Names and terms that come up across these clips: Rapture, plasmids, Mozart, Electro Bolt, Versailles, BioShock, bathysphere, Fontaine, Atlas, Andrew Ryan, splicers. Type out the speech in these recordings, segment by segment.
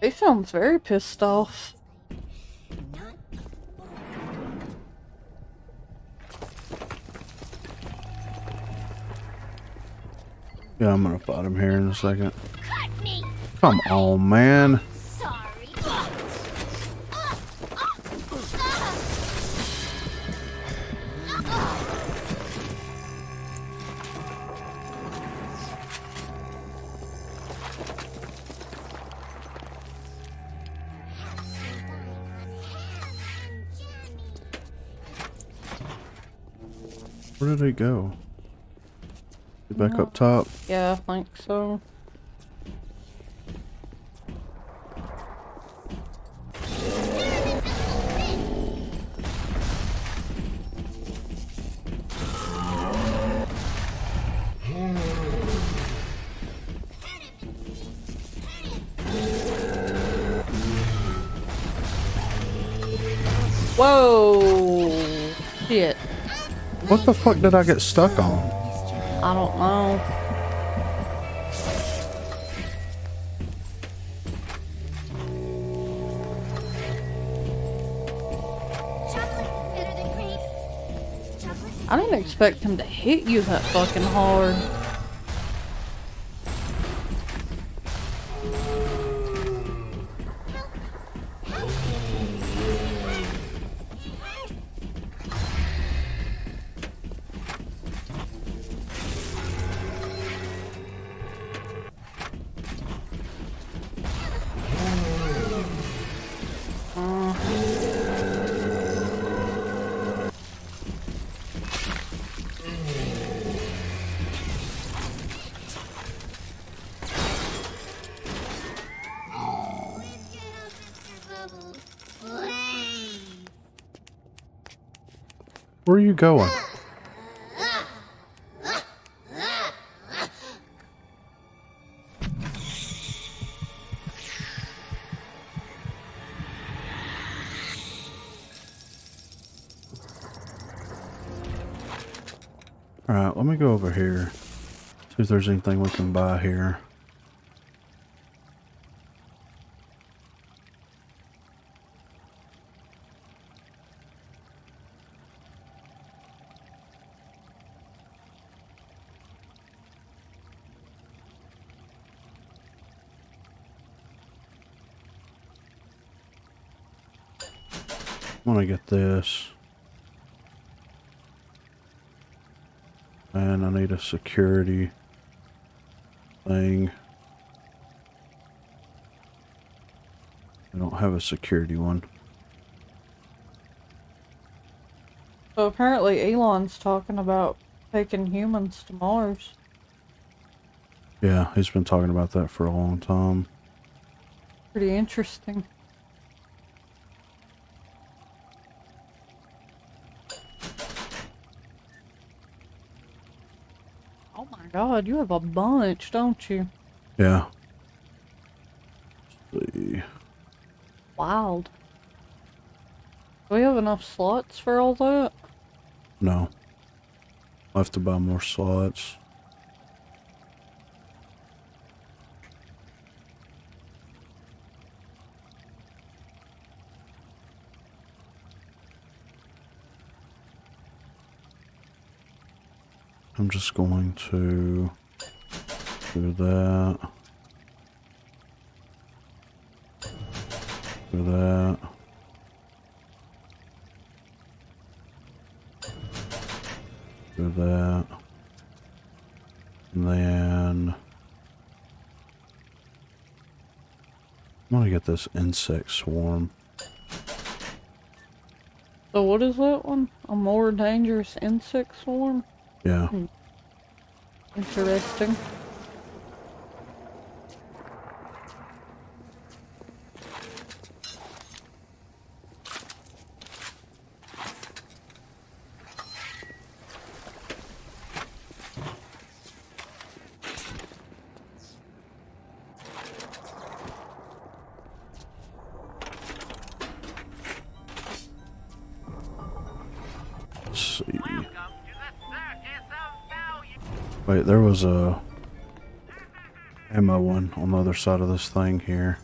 They sound very pissed off. Yeah, I'm gonna fight him here in a second. Come on, man. Where did he go? Back up top? Yeah, I think so. Whoa! Shit. What the fuck did I get stuck on? I don't know. Chocolate better than cream. Chocolate. I didn't expect him to hit you that fucking hard. Where are you going? Alright, let me go over here. See if there's anything we can buy here. I want to get this, and I need a security thing. I don't have a security one. So apparently Elon's talking about taking humans to Mars. Yeah, he's been talking about that for a long time. Pretty interesting. God, you have a bunch, don't you? Yeah. Let's see. Wild. Do we have enough slots for all that? No. I'll have to buy more slots. I'm just going to do that. Do that. Do that. And then I'm gonna get this insect swarm. So what is that one? A more dangerous insect swarm? Yeah. Interesting. Wait, there was a ammo one on the other side of this thing here.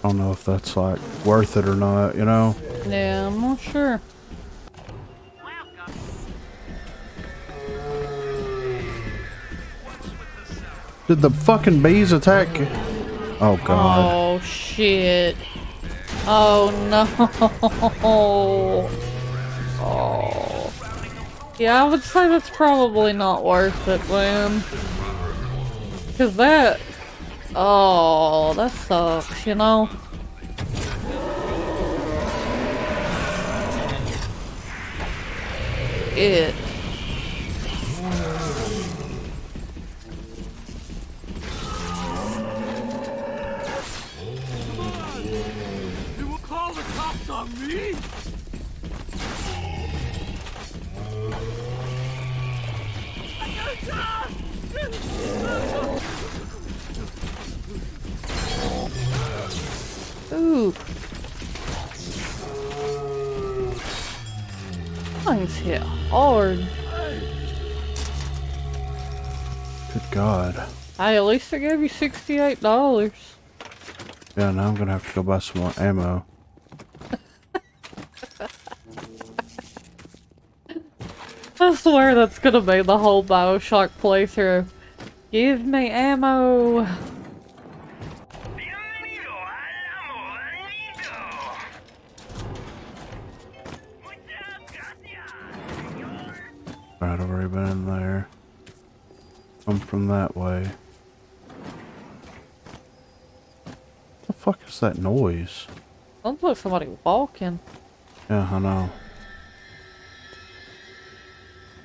I don't know if that's like worth it or not, you know? Yeah, I'm not sure. Did the fucking bees attack you? Oh god. Oh shit. Oh no. Oh. Yeah, I would say that's probably not worth it, man. Cause that. Oh, that sucks, you know? It. You will call the cops on me? I gotta die! Ooh. Things hit hard. Good god. Hey, at least I gave you $68. Yeah, now I'm gonna have to go buy some more ammo. I swear that's gonna be the whole BioShock playthrough. Give me ammo! Alright, I've already been in there. Come from that way. What the fuck is that noise? Sounds like somebody walking. Yeah, I know.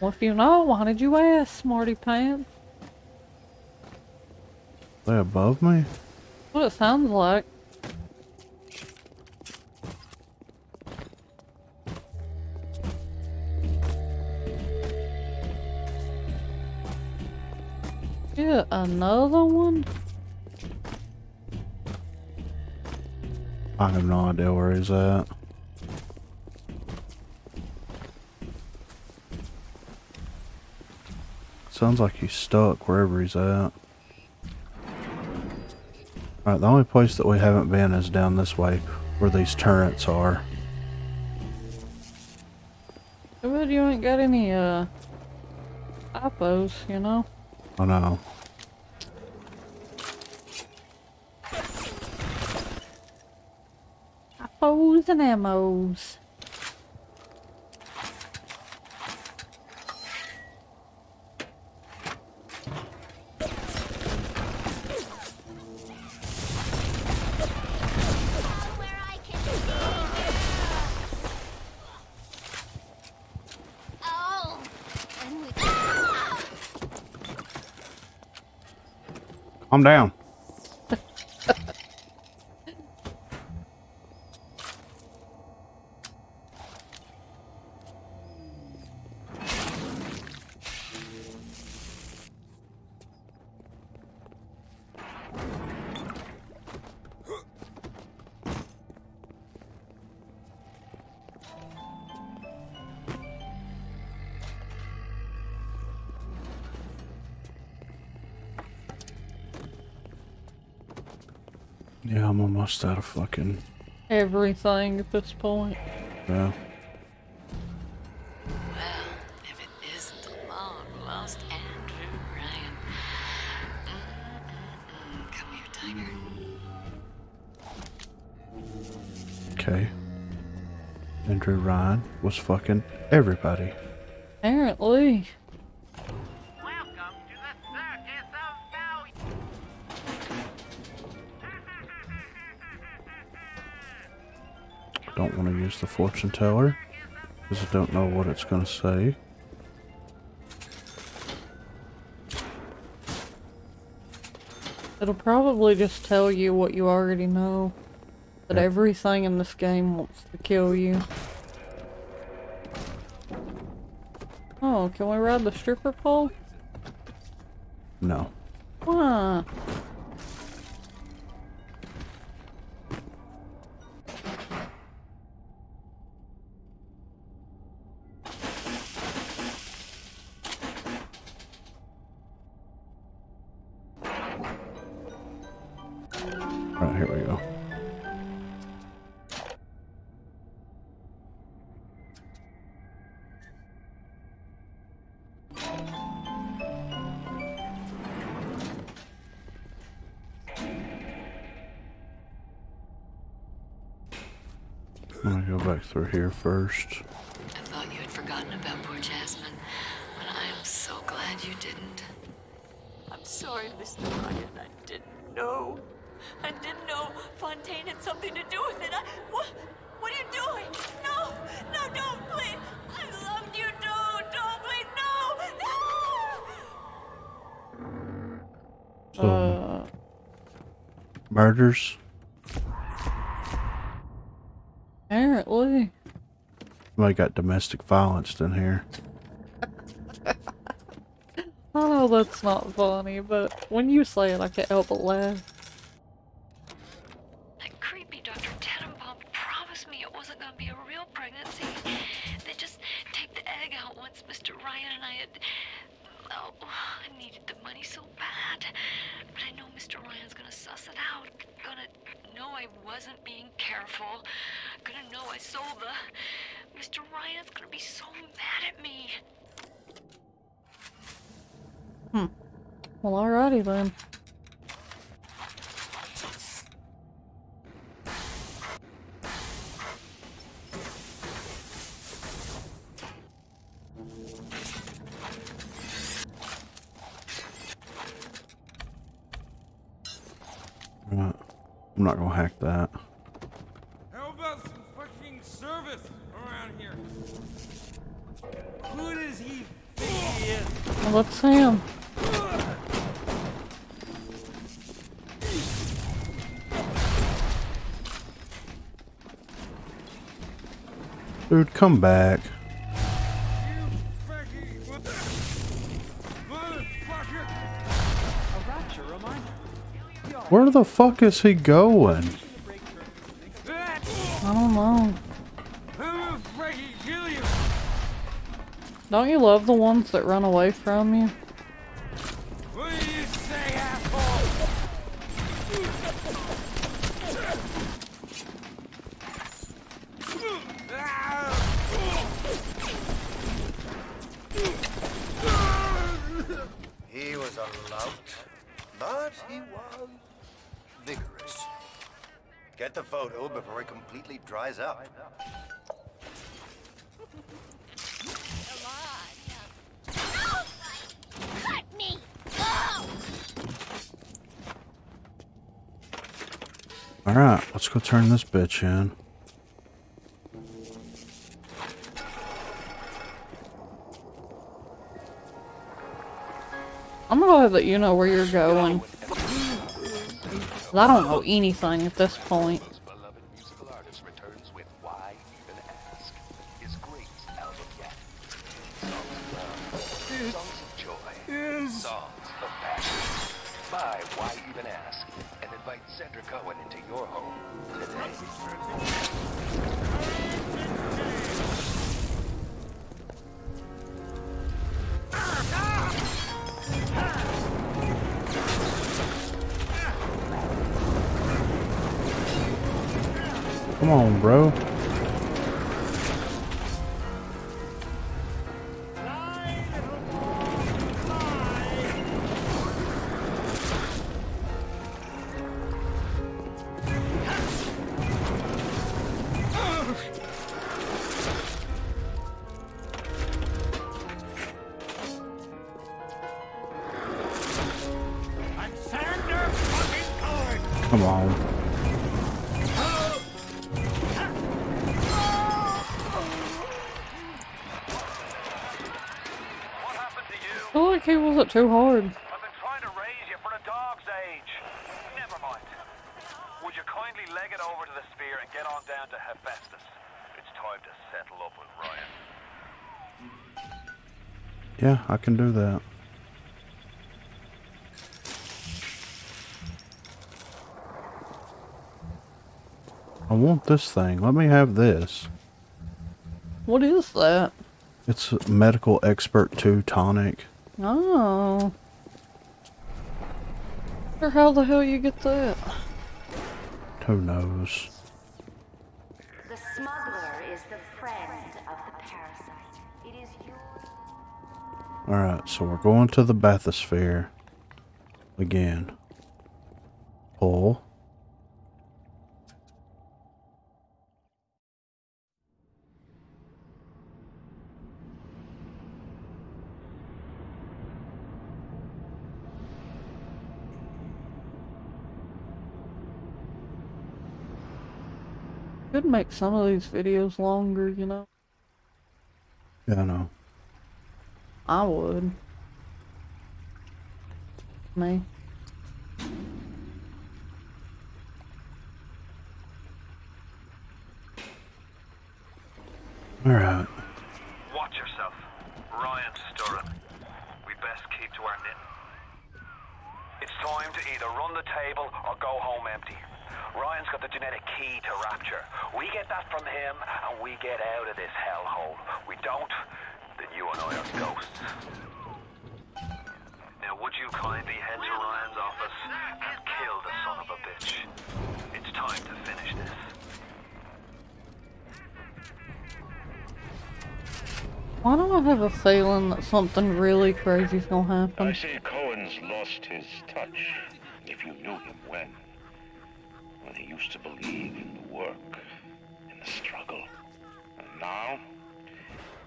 Well, if you know, why did you ask, smarty pants? Are they above me? What it sounds like. Yeah, another one? I have no idea where he's at. Sounds like he's stuck wherever he's at. Alright, the only place that we haven't been is down this way, where these turrets are. I bet you ain't got any, appos, you know? Oh no. Appos and ammos. I'm down. Yeah, I'm almost out of fucking... everything at this point. Yeah. Well, if it isn't the long-lost Andrew Ryan. Come here, tiger. Okay. Andrew Ryan was fucking everybody. Apparently. Don't want to use the fortune teller because I don't know what it's going to say. It'll probably just tell you what you already know. That everything in this game wants to kill you. Oh, can we ride the stripper pole? No. Why? Alright, here we go. I'm gonna go back through here first. I thought you had forgotten about poor Jasmine, but I am so glad you didn't. I'm sorry, Mr. Ryan, I didn't know. I didn't know Fontaine had something to do with it. What are you doing? No! No, don't, please! I loved you, don't, please, no! No! So, murders? Apparently. Somebody got domestic violence in here. I know that's not funny, but when you say it, I can't help but laugh. Well, alrighty then. I'm not gonna hack that. How about some fucking service around here? Who does he think he is? Well, that's him. Dude, come back. Where the fuck is he going? I don't know. Don't you love the ones that run away from you? Dries up. Let me go. All right, let's go turn this bitch in. I'm gonna let you know where you're going. I don't know anything at this point. Come on, bro. Come on. He wasn't too hard. I've been trying to raise you for a dog's age. Yeah, I can do that. I want this thing. Let me have this. What is that? It's Medical Expert 2 Tonic. Oh. Or how the hell you get that? Who knows? The smuggler is the friend of the parasite. It is your... Alright, so we're going to the bathysphere. Again. Pull. Could make some of these videos longer, you know? Yeah, I know. I would. Me. Alright. Watch yourself. Ryan's stirring. We best keep to our knitting. It's time to either run the table or go home empty. Ryan's got the genetic key to Rapture. We get that from him, and we get out of this hellhole. We don't, then you and I are ghosts. Now, would you kindly head to Ryan's office and kill the son of a bitch? It's time to finish this. Why do I have a feeling that something really crazy's gonna happen? I say Cohen's lost his touch, if you knew him when. He used to believe in the work, in the struggle. And now,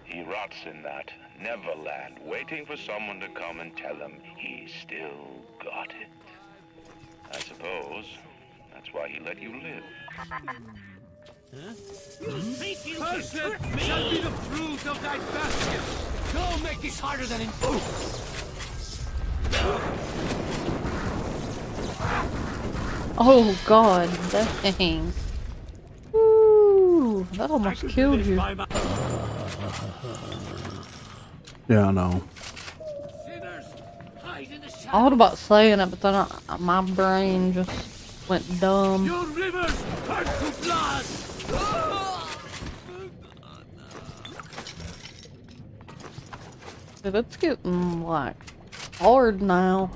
he rots in that Neverland, waiting for someone to come and tell him he still got it. I suppose that's why he let you live. Huh? You think you can trick me? Shall be the fruit of thy basket! Go make this harder than in booth! Oh god, dang. Ooh, that almost killed you. Yeah, I know. I thought about saying it, but then my brain just went dumb. Your rivers turn to blood! Dude, it's getting, like, hard now.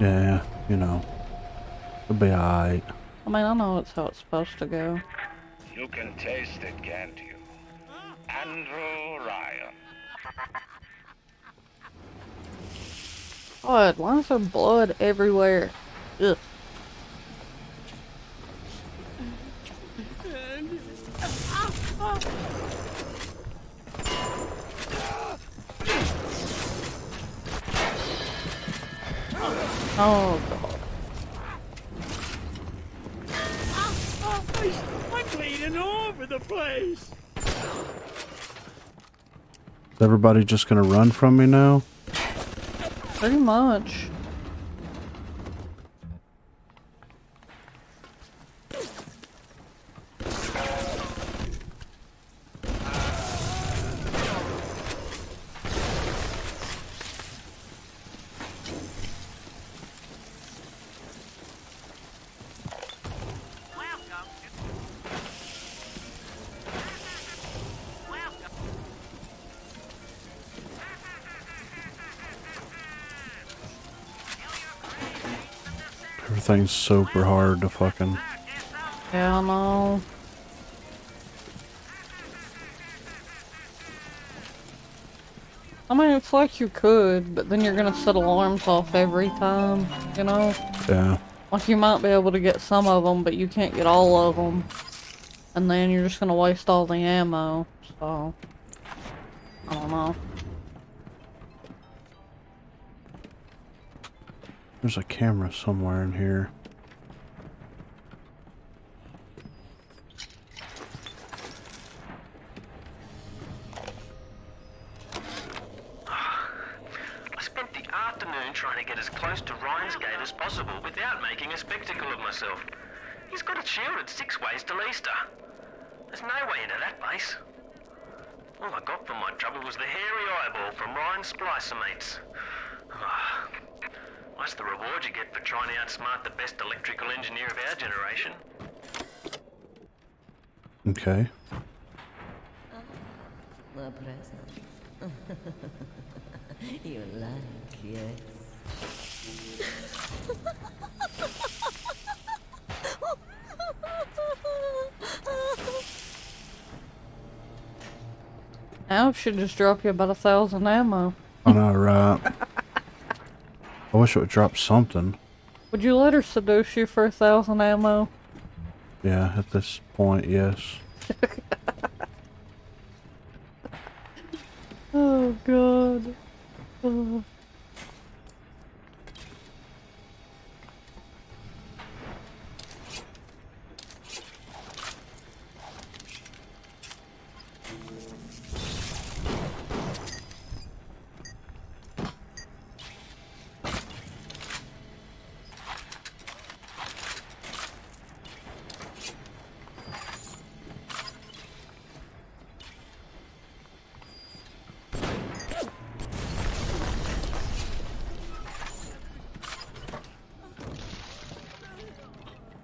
Yeah, you know. It'll be alright. I mean, I know it's how it's supposed to go. You can taste it, can't you? Andrew Ryan. God, why is there blood everywhere? Ugh. Oh, God. The place. Is everybody just gonna run from me now? Pretty much. Everything's super hard to fucking... Hell no. I mean, it's like you could, but then you're gonna set alarms off every time, you know? Yeah. Like, you might be able to get some of them, but you can't get all of them. And then you're just gonna waste all the ammo, so... I don't know. There's a camera somewhere in here. I spent the afternoon trying to get as close to Ryan's gate as possible without making a spectacle of myself. He's got it shielded 6 ways to Leicester. There's no way into that place. All I got from my trouble was the hairy eyeball from Ryan's splicer mates. That's the reward you get for trying to outsmart the best electrical engineer of our generation. Okay. My present. You like, yes. I should just drop you about 1,000 ammo. I know, right? I wish it would drop something. Would you let her seduce you for 1,000 ammo? Yeah, at this point, yes. Oh, God. Oh.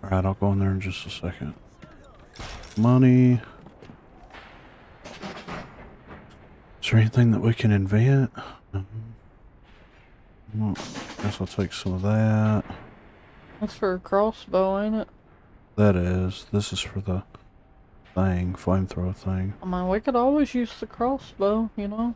Alright, I'll go in there in just a second. Money. Is there anything that we can invent? Well, I guess I'll take some of that. That's for a crossbow, ain't it? That is. This is for the thing, flamethrower thing. I mean, we could always use the crossbow, you know?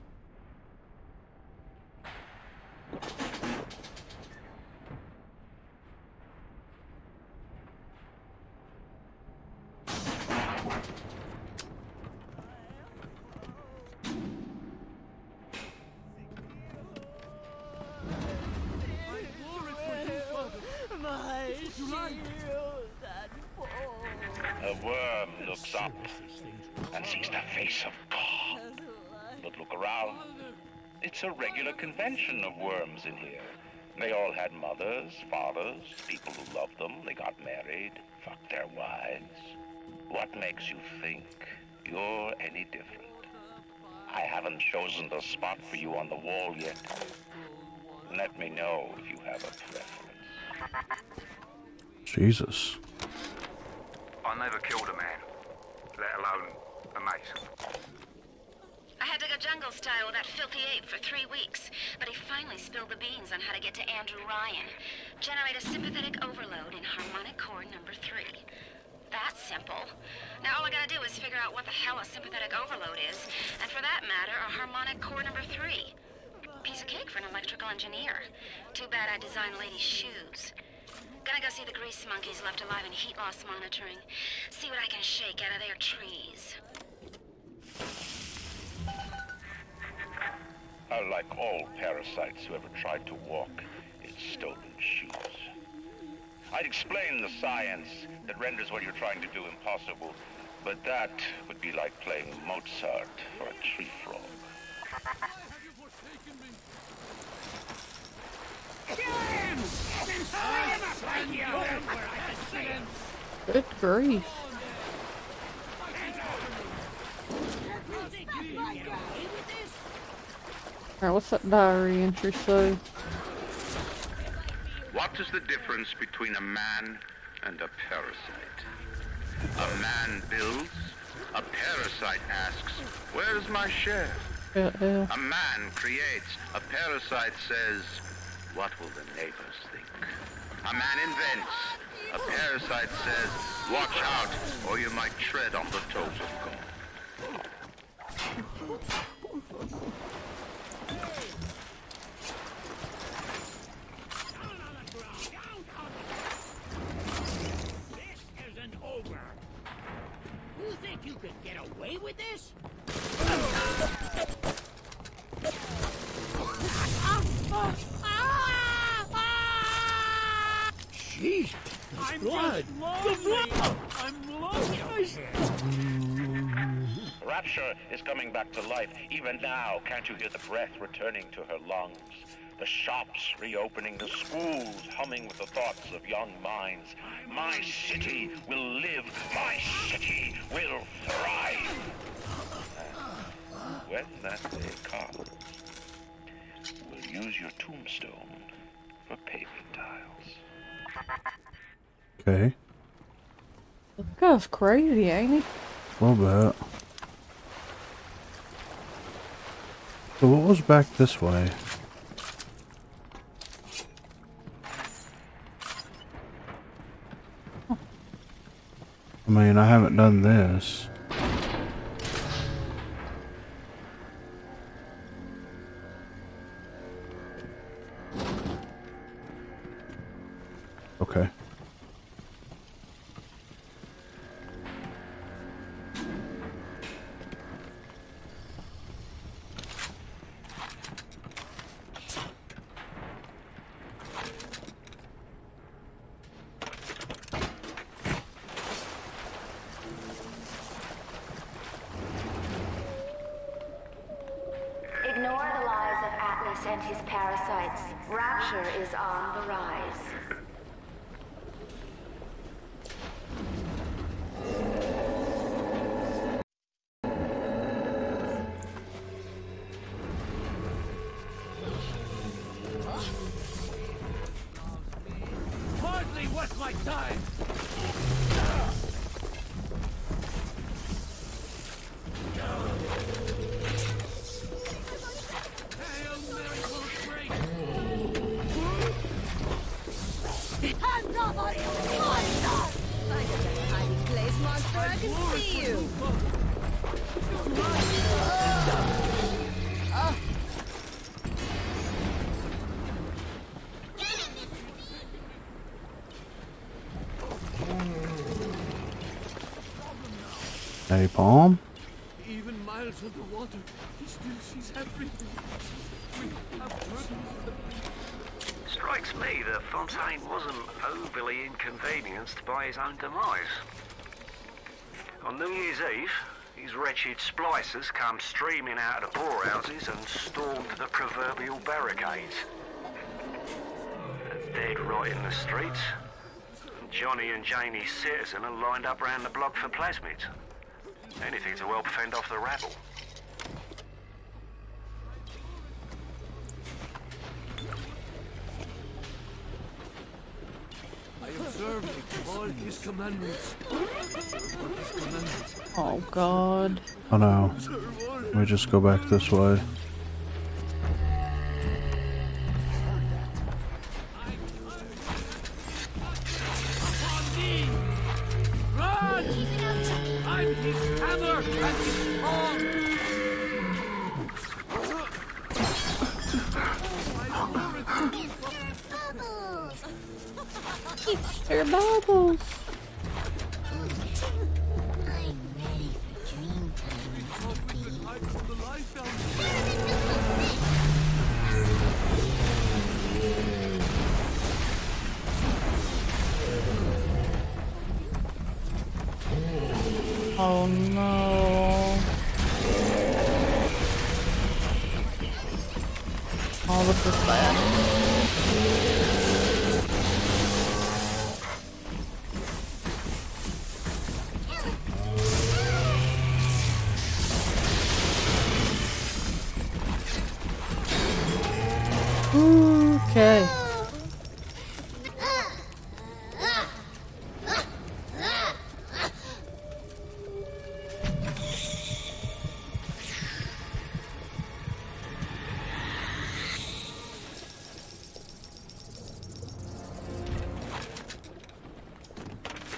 Jesus. I never killed a man, let alone a mate. I had to go jungle style with that filthy ape for 3 weeks, but he finally spilled the beans on how to get to Andrew Ryan. Generate a sympathetic overload in harmonic core number 3. That's simple. Now all I gotta do is figure out what the hell a sympathetic overload is, and for that matter, a harmonic core number 3. Piece of cake for an electrical engineer. Too bad I designed ladies' shoes. Gonna go see the grease monkeys left alive in heat loss monitoring. See what I can shake out of their trees. Like all parasites who ever tried to walk in stolen shoes. I'd explain the science that renders what you're trying to do impossible, but that would be like playing Mozart for a tree frog. Good grief. Alright, what's that diary entry say? What is the difference between a man and a parasite? A man builds, a parasite asks, where is my share? A man creates, a parasite says, what will the neighbors think? A man invents. A parasite says, watch out, or you might tread on the toes of God. This isn't over. You think you could get away with this? Jeez, the blood! The blood! I'm lost! Rapture is coming back to life. Even now, can't you hear the breath returning to her lungs? The shops reopening, the schools humming with the thoughts of young minds. My city will live. My city will thrive. When that day comes, we'll use your tombstone for paving tiles. Okay. That's crazy, ain't it? A little bit. So what was back this way? Huh. I mean, I haven't done this. Okay. Ignore the lies of Atlas and his parasites. Rapture is on the rise. A palm. Even miles under water, he still sees everything. We have heard. Strikes me that Fontaine wasn't overly inconvenienced by his own demise. On New Year's Eve, these wretched splicers come streaming out of the borehouses and stormed the proverbial barricades. They're dead right in the streets. Johnny and Janie's citizen are lined up round the block for plasmids. Anything to help fend off the rabble. I observed all his commandments. Oh God. Oh no. Let me just go back this way. They're bubbles. I'm ready for dream time. Oh no. All of this bad. Okay.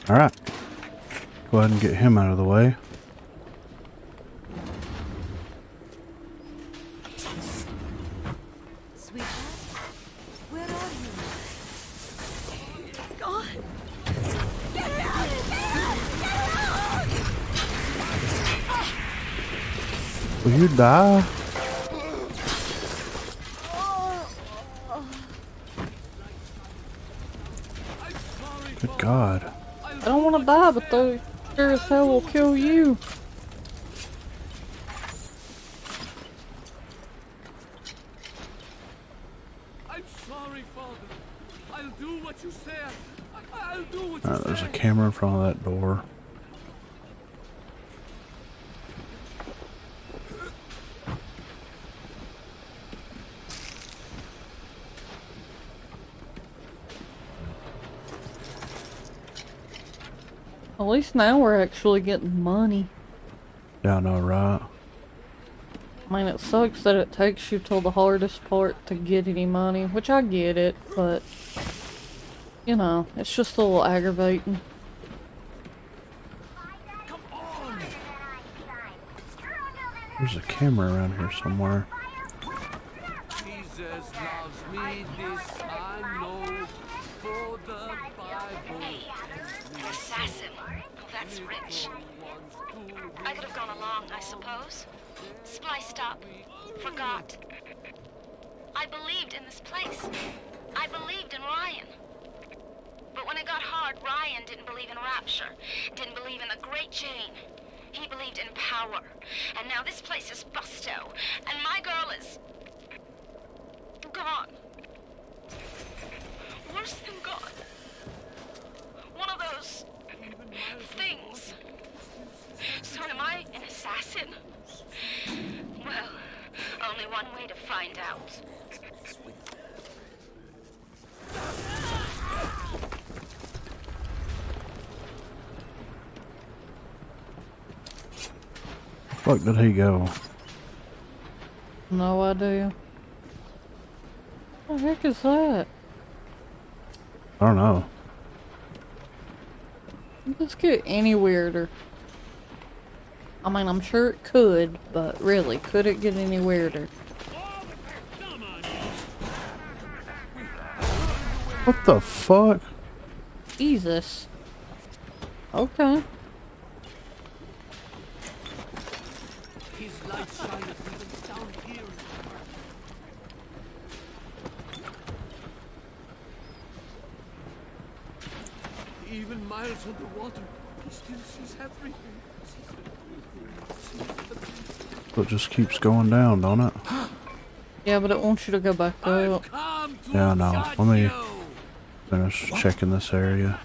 All right. Go ahead and get him out of the way. Will you die? Good God. I don't want to die, but they sure as hell will kill you. I'm sorry, Father. I'll do what you say. I'll do what you say. Alright, there's a camera in front of that door. At least now we're actually getting money. Yeah, I know, right? I mean, it sucks that it takes you till the hardest part to get any money, which I get it, but, you know, it's just a little aggravating. Come on. There's a camera around here somewhere. Jesus loves me, this I know, for the Bible. An assassin. That's rich. I could have gone along, I suppose. Spliced up. Forgot. I believed in this place. I believed in Ryan. But when it got hard, Ryan didn't believe in Rapture. Didn't believe in the Great Chain. He believed in power. And now this place is busto. And my girl is... gone. Worse than gone. One of those... things. So am I an assassin? Well, only one way to find out. Where the fuck did he go? No idea. What the heck is that? I don't know. Let's get any weirder. I mean, I'm sure it could, but really, could it get any weirder? What the fuck? Jesus. Okay. Even miles on the water, he still sees everything. It just keeps going down, don't it? Yeah, but it wants you to go back up. Yeah, I know. Let me finish checking this area.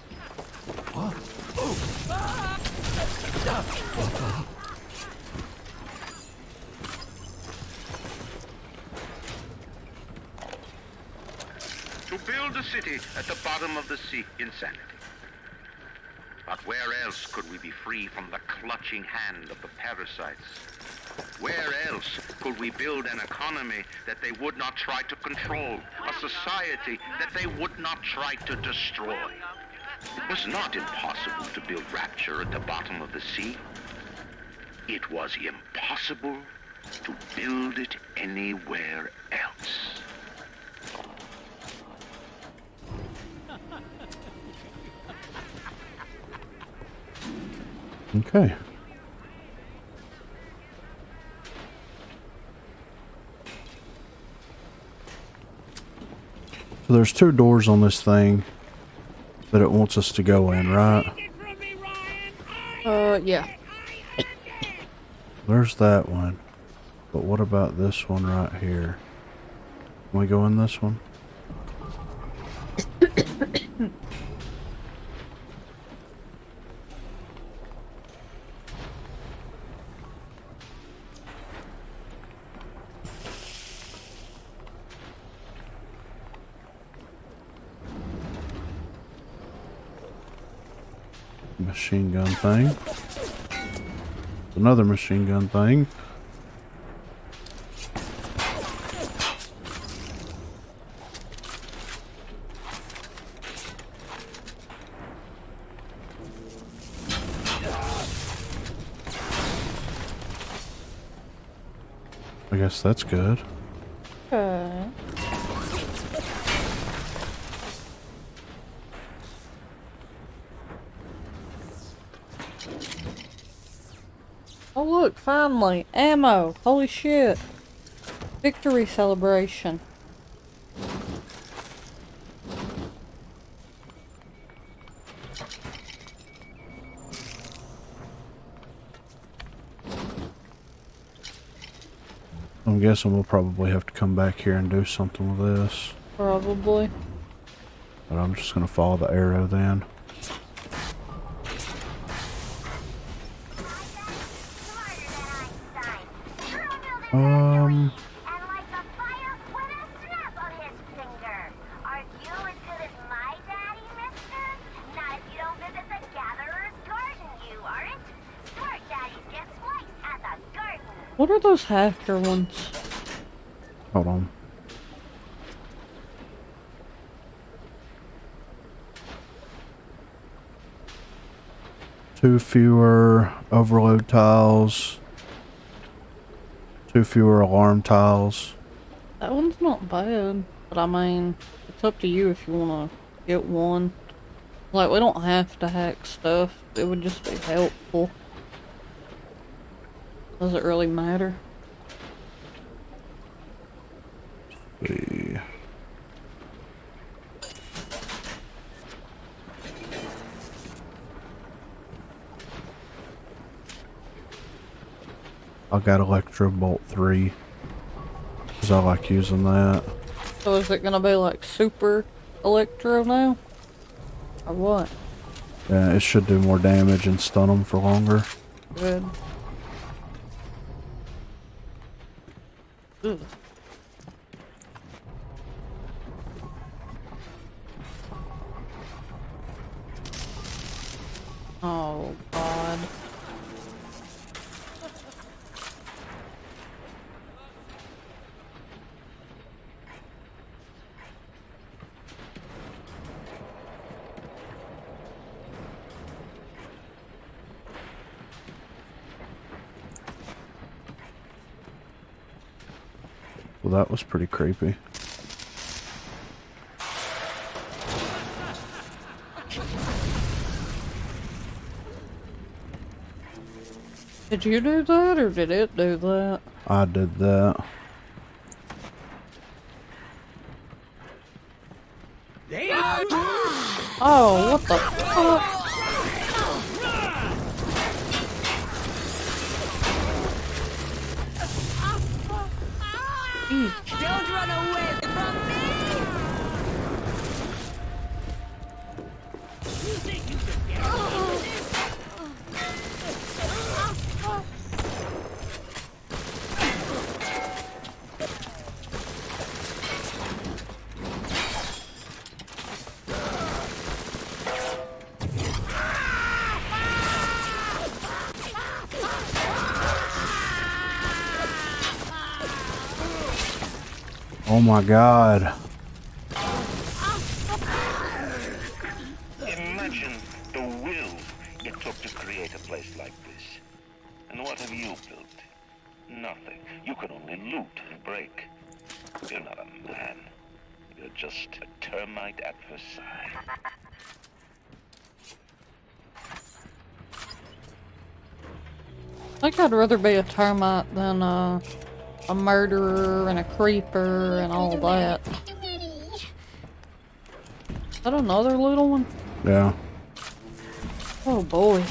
To build a city at the bottom of the sea, insanity. But where else could we be free from the clutching hand of the parasites? Where else could we build an economy that they would not try to control? A society that they would not try to destroy? It was not impossible to build Rapture at the bottom of the sea. It was impossible to build it anywhere else. Okay. So there's two doors on this thing that it wants us to go in, right? Yeah. There's that one. But what about this one right here? Can we go in this one? Machine gun thing. Another machine gun thing. I guess that's good. Oh look, finally! Ammo! Holy shit! Victory celebration. I'm guessing we'll probably have to come back here and do something with this. Probably. But I'm just gonna follow the arrow then. And like a fire with a snap on his finger. Are you as good as my daddy, mister? Not if you don't visit the gatherer's garden What are those hacker ones? Hold on. Two fewer overload tiles. Two fewer alarm tiles. That one's not bad, but I mean, it's up to you if you want to get one. Like, we don't have to hack stuff. It would just be helpful. Does it really matter? Let's see. I got Electro Bolt 3. Because I like using that. So is it going to be like Super Electro now? Or what? Yeah, it should do more damage and stun them for longer. Good. Ugh. Oh, God. Well, that was pretty creepy. Did you do that or did it do that? I did that. Oh, what the fuck? Oh my God. Imagine the will it took to create a place like this. And what have you built? Nothing. You can only loot and break. You're not a man. You're just a termite at Versailles. I think I'd rather be a termite than a murderer and a creeper and all that. Is that another little one? Yeah. Oh boy.